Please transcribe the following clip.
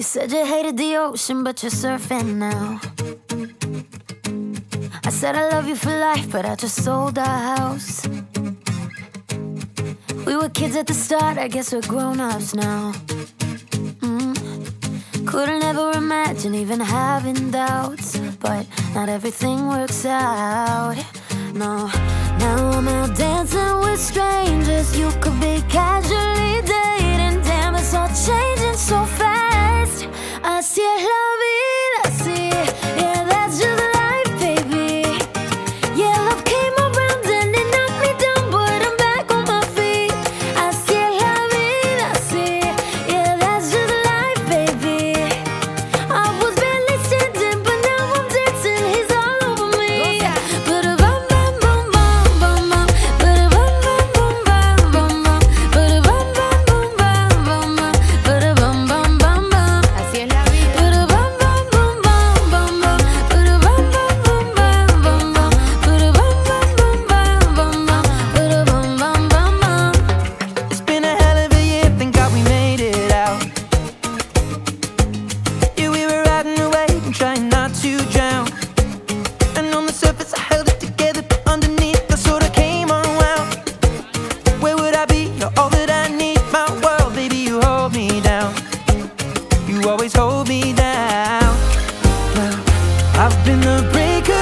You said you hated the ocean, but you're surfing now. I said I love you for life, but I just sold our house. We were kids at the start, I guess we're grown-ups now. Couldn't ever imagine even having doubts, but not everything works out, no. Now I'm out dancing with strangers. You could be casually dating. Damn, it's all changing so fast. I see it, love it, I see it. Yeah, that's just life, baby. Yeah, love came around and it knocked me down, but I'm back on my feet. I see it, love it, I see it. Yeah, that's just life, baby. I was barely standing, but now I'm dancing. He's all over me. But you always hold me down. Now, I've been the breaker.